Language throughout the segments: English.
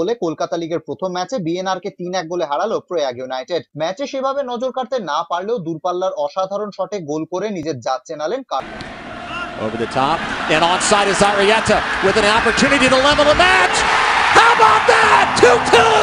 গোলে কলকাতা লিগের প্রথম ম্যাচে বিএনআরকে ৩-১ গোলে হারালো প্রয়াগ ইউনাইটেড। ম্যাচে সেভাবে নজর কাটতে না পারলেও দূরপাল্লার অসাধারণ শটে গোল করে নিজের জাত চেনালেন Kartik. Over the top, and onside is Arrieta with an opportunity to level the match. How about that? 2-2!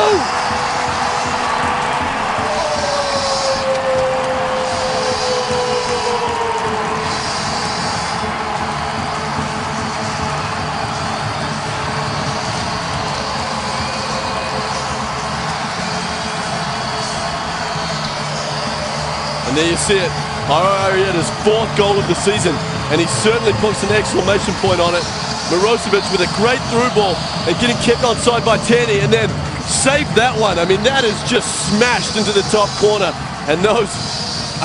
And there you see it, Jairo Arriola's fourth goal of the season, and he certainly puts an exclamation point on it. Mirošević with a great through ball and getting kept onside by Chani, and then saved that one. I mean, that is just smashed into the top corner, and those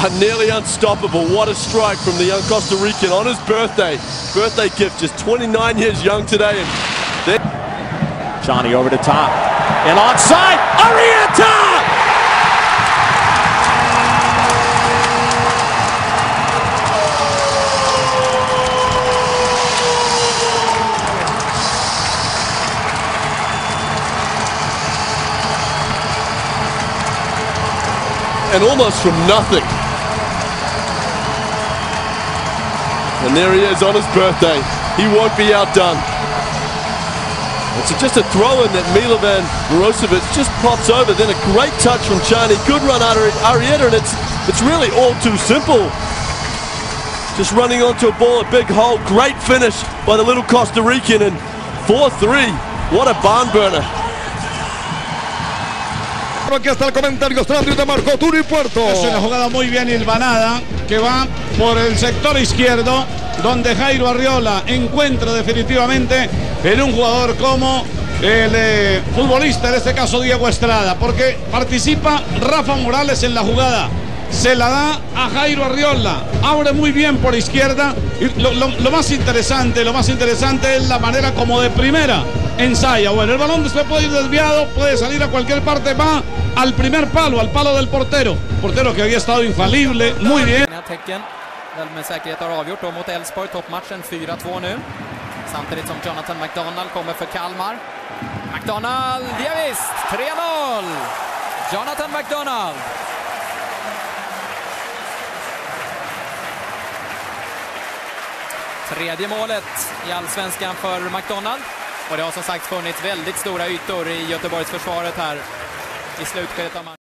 are nearly unstoppable. What a strike from the young Costa Rican on his birthday gift, just 29 years young today. And Chani over the top, and onside, Arrieta! And almost from nothing. And there he is on his birthday. He won't be outdone. It's just a throw-in that Milovan Mirošević just pops over. Then a great touch from Chani. Good run out of Arrieta, and it's really all too simple. Just running onto a ball, a big hole. Great finish by the little Costa Rican. And 4-3. What a barn burner. Aquí está el comentario extraordinario de Marco Turi Puerto. Es una jugada muy bien hilvanada que va por el sector izquierdo, donde Jairo Arriola encuentra definitivamente en un jugador como el futbolista, en este caso Diego Estrada, porque participa Rafa Morales en la jugada. Se la da a Jairo Arriola, abre muy bien por izquierda, y lo más interesante es la manera como de primera ensaya. Bueno, el balón se puede ir desviado, puede salir a cualquier parte, va al primer palo, al palo del portero que había estado infalible, muy bien. Med säkerhet har avgjort då mot Elfsborg, toppmatchen 4-2 nu. Samtidigt som Jonathan McDonald kommer för Kalmar. McDonald, Davies, 3-0. Jonathan McDonald. Tredje målet i allsvenskan för McDonald. Och det har som sagt funnits väldigt stora ytor i Göteborgs försvaret här i slutskedet av matchen.